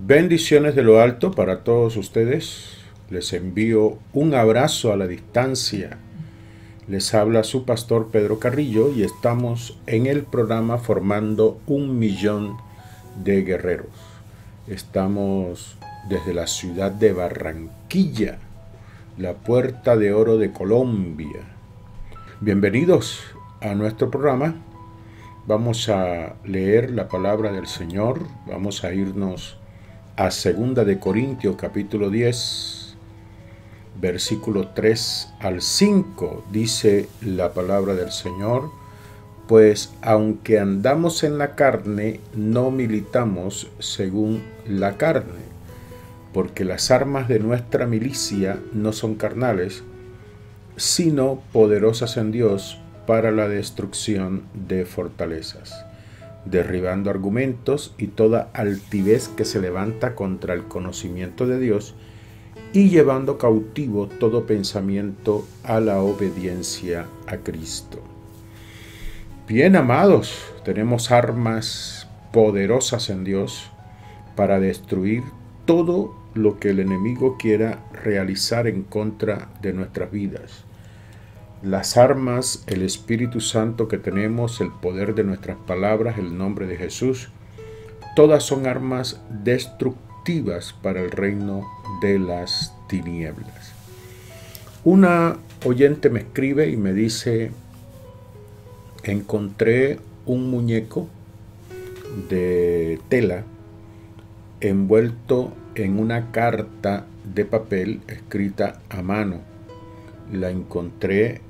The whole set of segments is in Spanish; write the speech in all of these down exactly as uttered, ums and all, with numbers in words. Bendiciones de lo alto para todos ustedes. Les envío un abrazo a la distancia. Les habla su pastor Pedro Carrillo y estamos en el programa Formando un Millón de Guerreros. Estamos desde la ciudad de Barranquilla, la puerta de oro de Colombia. Bienvenidos a nuestro programa. Vamos a leer la palabra del Señor. Vamos a irnos a segunda de Corintios capítulo diez, versículo tres al cinco. Dice la palabra del Señor: pues aunque andamos en la carne, no militamos según la carne, porque las armas de nuestra milicia no son carnales, sino poderosas en Dios para la destrucción de fortalezas, derribando argumentos y toda altivez que se levanta contra el conocimiento de Dios, y llevando cautivo todo pensamiento a la obediencia a Cristo. Bien, amados, tenemos armas poderosas en Dios para destruir todo lo que el enemigo quiera realizar en contra de nuestras vidas. Las armas, el Espíritu Santo que tenemos, el poder de nuestras palabras, el nombre de Jesús, todas son armas destructivas para el reino de las tinieblas. Una oyente me escribe y me dice: encontré un muñeco de tela envuelto en una carta de papel escrita a mano. La encontré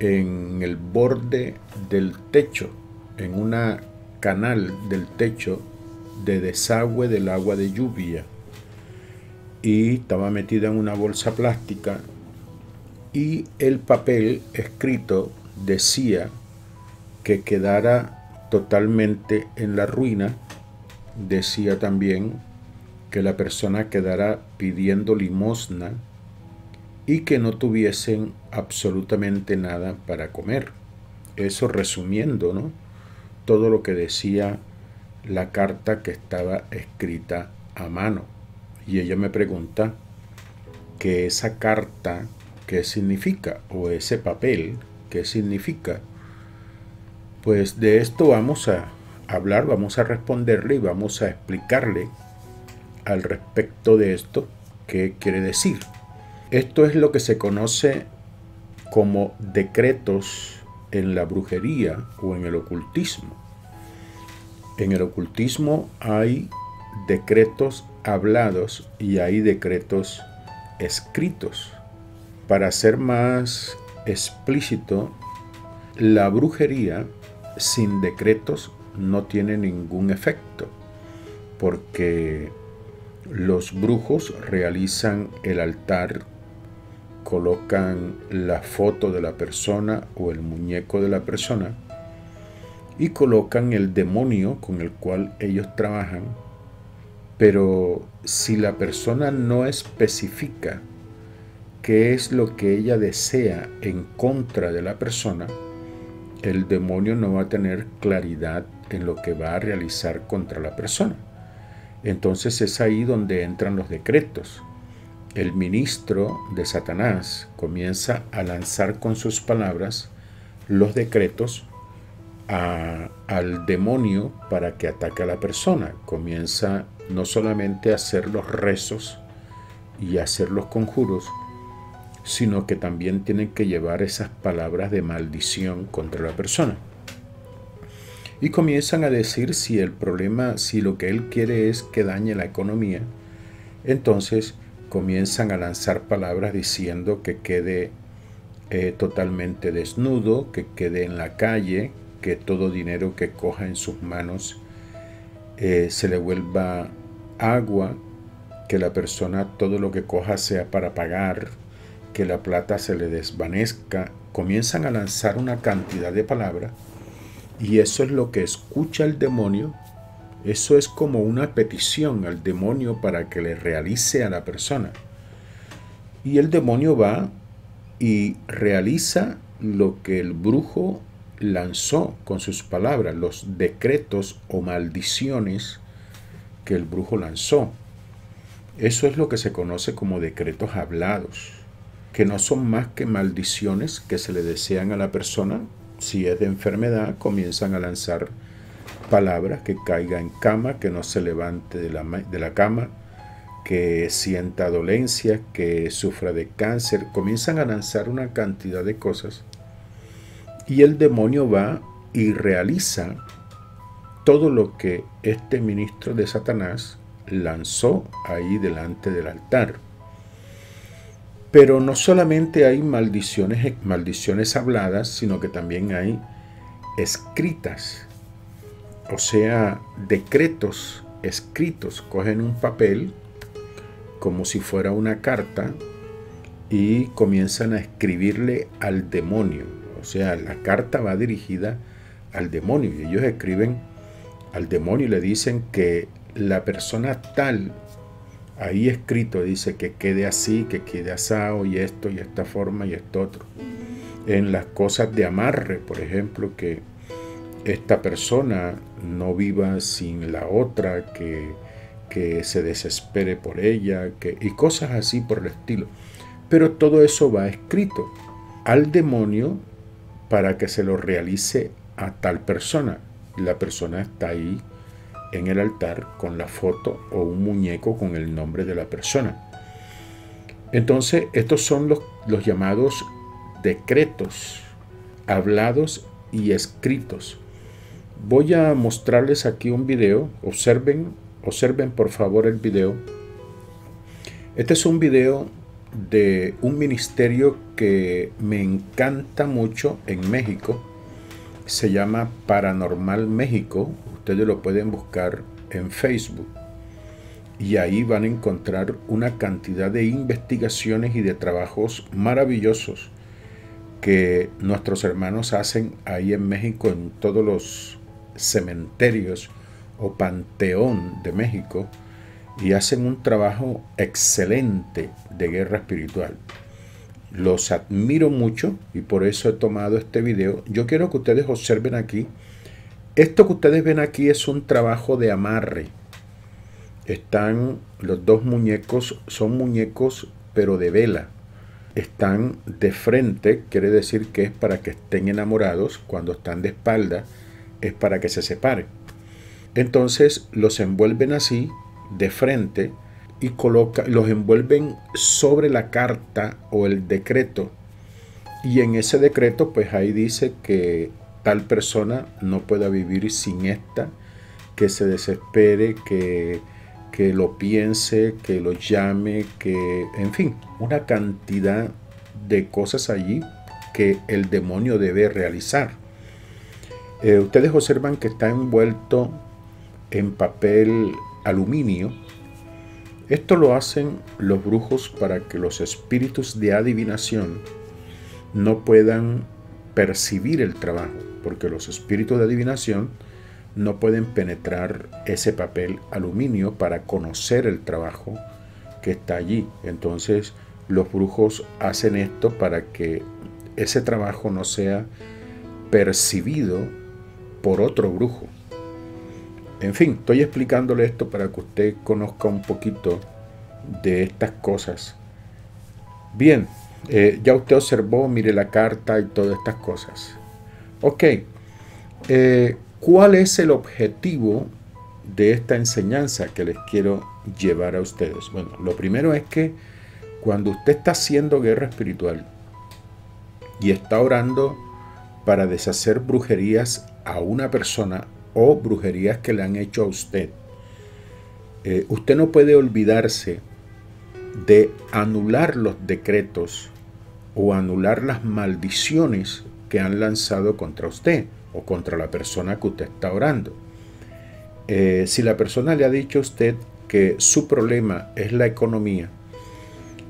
en el borde del techo, en una canal del techo de desagüe del agua de lluvia, y estaba metida en una bolsa plástica, y el papel escrito decía que quedara totalmente en la ruina. Decía también que la persona quedara pidiendo limosna y que no tuviesen absolutamente nada para comer. Eso resumiendo, ¿no?, todo lo que decía la carta que estaba escrita a mano. Y ella me pregunta que esa carta, ¿qué significa? O ese papel, ¿qué significa? Pues de esto vamos a hablar, vamos a responderle y vamos a explicarle al respecto de esto, qué quiere decir. Esto es lo que se conoce como decretos en la brujería o en el ocultismo. En el ocultismo hay decretos hablados y hay decretos escritos. Para ser más explícito, la brujería sin decretos no tiene ningún efecto, porque los brujos realizan el altar, colocan la foto de la persona o el muñeco de la persona y colocan el demonio con el cual ellos trabajan. Pero si la persona no especifica qué es lo que ella desea en contra de la persona, el demonio no va a tener claridad en lo que va a realizar contra la persona. Entonces es ahí donde entran los decretos. El ministro de Satanás comienza a lanzar con sus palabras los decretos a, al demonio para que ataque a la persona. Comienza no solamente a hacer los rezos y a hacer los conjuros, sino que también tienen que llevar esas palabras de maldición contra la persona. Y comienzan a decir si el problema, si lo que él quiere es que dañe la economía, entonces comienzan a lanzar palabras diciendo que quede eh, totalmente desnudo, que quede en la calle, que todo dinero que coja en sus manos eh, se le vuelva agua, que la persona todo lo que coja sea para pagar, que la plata se le desvanezca. Comienzan a lanzar una cantidad de palabras. Y eso es lo que escucha el demonio. Eso es como una petición al demonio para que le realice a la persona. Y el demonio va y realiza lo que el brujo lanzó con sus palabras, los decretos o maldiciones que el brujo lanzó. Eso es lo que se conoce como decretos hablados, que no son más que maldiciones que se le desean a la persona. Si es de enfermedad, comienzan a lanzar palabras: que caiga en cama, que no se levante de la, de la cama, que sienta dolencia, que sufra de cáncer. Comienzan a lanzar una cantidad de cosas y el demonio va y realiza todo lo que este ministro de Satanás lanzó ahí delante del altar. Pero no solamente hay maldiciones, maldiciones habladas, sino que también hay escritas, o sea, decretos escritos. Cogen un papel como si fuera una carta y comienzan a escribirle al demonio. O sea, la carta va dirigida al demonio y ellos escriben al demonio y le dicen que la persona tal, ahí escrito dice que quede así, que quede asado, y esto, y esta forma, y esto otro. En las cosas de amarre, por ejemplo, que esta persona no viva sin la otra, que, que se desespere por ella, que, y cosas así por el estilo. Pero todo eso va escrito al demonio para que se lo realice a tal persona. La persona está ahí en el altar con la foto o un muñeco con el nombre de la persona. Entonces estos son los, los llamados decretos hablados y escritos. Voy a mostrarles aquí un video. Observen, observen por favor el video. Este es un video de un ministerio que me encanta mucho en México. Se llama Paranormal México. Ustedes lo pueden buscar en Facebook y ahí van a encontrar una cantidad de investigaciones y de trabajos maravillosos que nuestros hermanos hacen ahí en México, en todos los cementerios o panteón de México, y hacen un trabajo excelente de guerra espiritual. Los admiro mucho y por eso he tomado este video. Yo quiero que ustedes observen aquí. Esto que ustedes ven aquí es un trabajo de amarre. Están los dos muñecos, son muñecos pero de vela. Están de frente, quiere decir que es para que estén enamorados. Cuando están de espalda es para que se separen. Entonces los envuelven así, de frente, y coloca, los envuelven sobre la carta o el decreto, y en ese decreto pues ahí dice que tal persona no pueda vivir sin esta, que se desespere, que, que lo piense, que lo llame, que en fin, una cantidad de cosas allí que el demonio debe realizar. Eh, ustedes observan que está envuelto en papel aluminio. Esto lo hacen los brujos para que los espíritus de adivinación no puedan percibir el trabajo, porque los espíritus de adivinación no pueden penetrar ese papel aluminio para conocer el trabajo que está allí. Entonces los brujos hacen esto para que ese trabajo no sea percibido por otro brujo. En fin, estoy explicándole esto para que usted conozca un poquito de estas cosas. Bien, eh, ya usted observó, mire la carta y todas estas cosas. Ok, eh, ¿cuál es el objetivo de esta enseñanza que les quiero llevar a ustedes? Bueno, lo primero es que cuando usted está haciendo guerra espiritual y está orando para deshacer brujerías a una persona, o brujerías que le han hecho a usted, Eh, usted no puede olvidarse de anular los decretos o anular las maldiciones que han lanzado contra usted o contra la persona que usted está orando. Eh, si la persona le ha dicho a usted que su problema es la economía,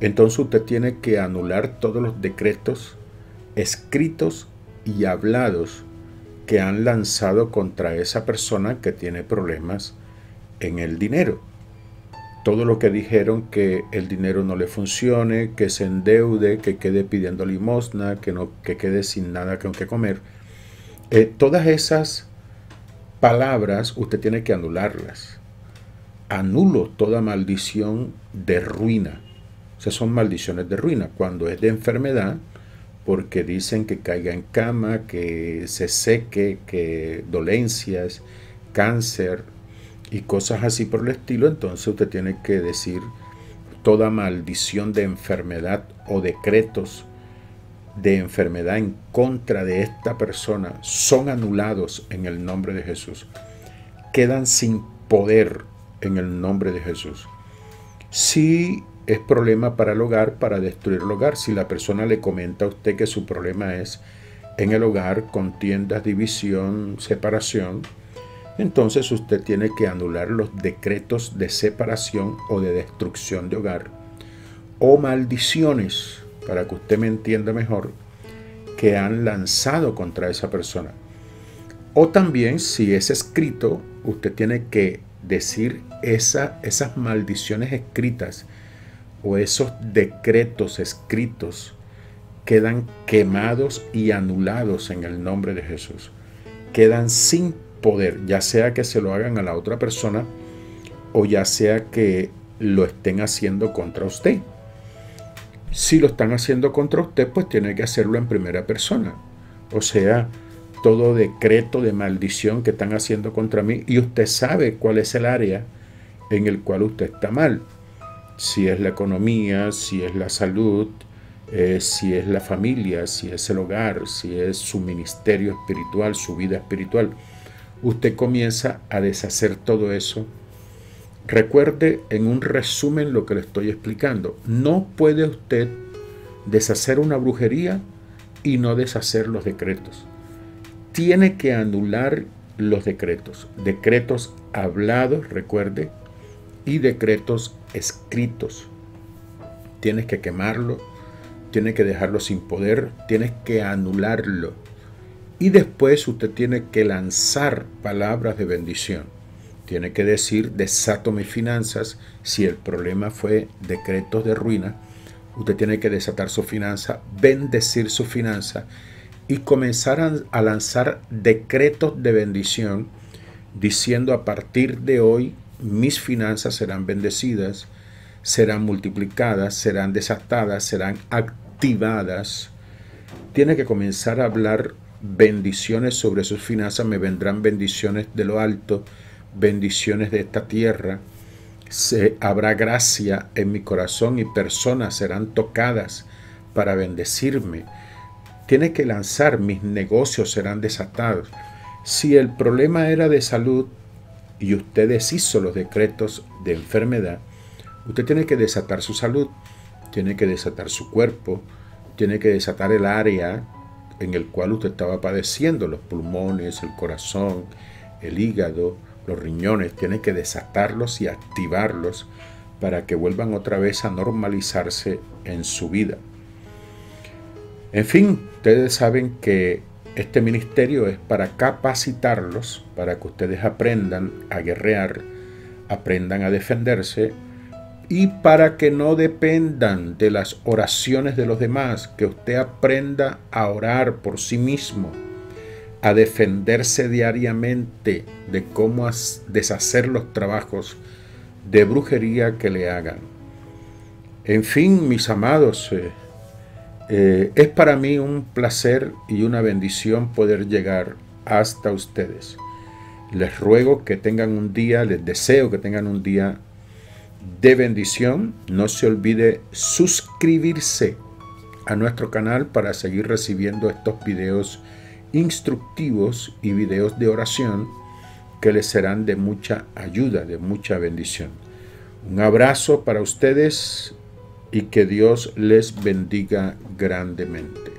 entonces usted tiene que anular todos los decretos escritos y hablados que han lanzado contra esa persona que tiene problemas en el dinero. Todo lo que dijeron que el dinero no le funcione, que se endeude, que quede pidiendo limosna, que, no, que quede sin nada con que comer. Eh, todas esas palabras usted tiene que anularlas. anulo toda maldición de ruina. O sea, son maldiciones de ruina. Cuando es de enfermedad, porque dicen que caiga en cama, que se seque, que dolencias, cáncer y cosas así por el estilo, entonces usted tiene que decir toda maldición de enfermedad o decretos de enfermedad en contra de esta persona son anulados en el nombre de Jesús. Quedan sin poder en el nombre de Jesús. Si es problema para el hogar, para destruir el hogar, si la persona le comenta a usted que su problema es en el hogar, contiendas, división, separación, entonces usted tiene que anular los decretos de separación o de destrucción de hogar o maldiciones, para que usted me entienda mejor, que han lanzado contra esa persona. O también, si es escrito, usted tiene que decir esa, esas maldiciones escritas o esos decretos escritos quedan quemados y anulados en el nombre de Jesús. Quedan sin poder, ya sea que se lo hagan a la otra persona o ya sea que lo estén haciendo contra usted. Si lo están haciendo contra usted, pues tiene que hacerlo en primera persona. O sea, todo decreto de maldición que están haciendo contra mí, y usted sabe cuál es el área en el cual usted está mal. Si es la economía, si es la salud, eh, si es la familia, si es el hogar, si es su ministerio espiritual, su vida espiritual. Usted comienza a deshacer todo eso. Recuerde en un resumen lo que le estoy explicando. No puede usted deshacer una brujería y no deshacer los decretos. Tiene que anular los decretos. Decretos hablados, recuerde, y decretos escritos. Tienes que quemarlo, tienes que dejarlo sin poder, tienes que anularlo. Y después usted tiene que lanzar palabras de bendición. Tiene que decir, desato mis finanzas. Si el problema fue decretos de ruina, usted tiene que desatar su finanza, bendecir su finanza y comenzar a, a lanzar decretos de bendición diciendo: a partir de hoy mis finanzas serán bendecidas, serán multiplicadas, serán desatadas, serán activadas. Tiene que comenzar a hablar bendiciones sobre sus finanzas. Me vendrán bendiciones de lo alto, bendiciones de esta tierra, se, habrá gracia en mi corazón y personas serán tocadas para bendecirme. Tiene que lanzar: mis negocios serán desatados. Si el problema era de salud y usted deshizo los decretos de enfermedad, usted tiene que desatar su salud, tiene que desatar su cuerpo, tiene que desatar el área en el cual usted estaba padeciendo, los pulmones, el corazón, el hígado, los riñones. Tiene que desatarlos y activarlos para que vuelvan otra vez a normalizarse en su vida. En fin, ustedes saben que este ministerio es para capacitarlos, para que ustedes aprendan a guerrear, aprendan a defenderse y para que no dependan de las oraciones de los demás, que usted aprenda a orar por sí mismo, a defenderse diariamente de cómo deshacer los trabajos de brujería que le hagan. En fin, mis amados, eh, eh, es para mí un placer y una bendición poder llegar hasta ustedes. Les ruego que tengan un día, les deseo que tengan un día de bendición. No se olvide suscribirse a nuestro canal para seguir recibiendo estos videos instructivos y videos de oración que les serán de mucha ayuda, de mucha bendición. Un abrazo para ustedes y que Dios les bendiga grandemente.